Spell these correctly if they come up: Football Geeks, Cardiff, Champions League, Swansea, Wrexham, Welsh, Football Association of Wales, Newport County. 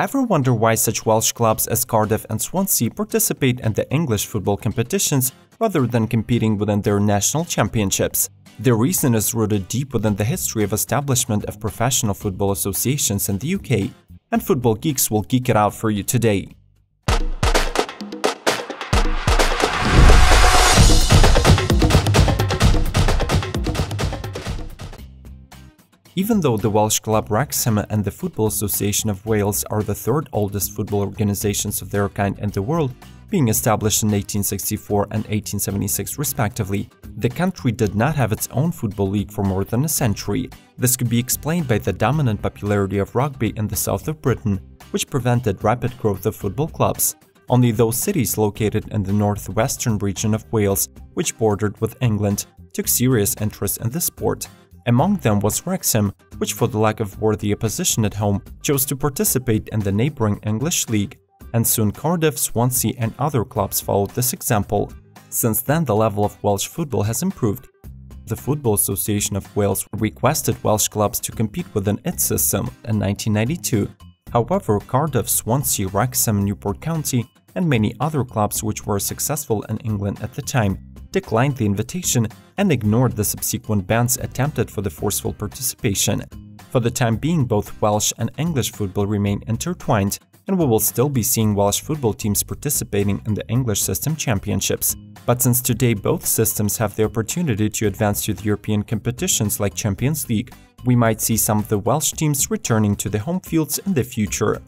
Ever wonder why such Welsh clubs as Cardiff and Swansea participate in the English football competitions rather than competing within their national championships? The reason is rooted deep within the history of establishment of professional football associations in the UK, and Football Geeks will geek it out for you today. Even though the Welsh club Wrexham and the Football Association of Wales are the third oldest football organizations of their kind in the world, being established in 1864 and 1876 respectively, the country did not have its own football league for more than a century. This could be explained by the dominant popularity of rugby in the south of Britain, which prevented rapid growth of football clubs. Only those cities located in the northwestern region of Wales, which bordered with England, took serious interest in the sport. Among them was Wrexham, which for the lack of worthy opposition at home chose to participate in the neighbouring English league, and soon Cardiff, Swansea and other clubs followed this example. Since then the level of Welsh football has improved. The Football Association of Wales requested Welsh clubs to compete within its system in 1992. However, Cardiff, Swansea, Wrexham, Newport County and many other clubs which were successful in England at the time declined the invitation and ignored the subsequent bans attempted for the forceful participation. For the time being, both Welsh and English football remain intertwined, and we will still be seeing Welsh football teams participating in the English system championships. But since today both systems have the opportunity to advance to the European competitions like Champions League, we might see some of the Welsh teams returning to the home fields in the future.